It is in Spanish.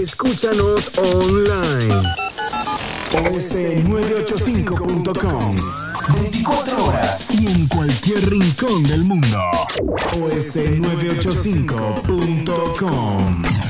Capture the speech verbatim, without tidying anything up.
Escúchanos online. Oeste nueve ochenta y cinco punto com, veinticuatro horas y en cualquier rincón del mundo. Oeste nueve ochenta y cinco punto com.